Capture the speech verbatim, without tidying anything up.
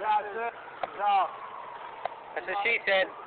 That's it. That's what she said.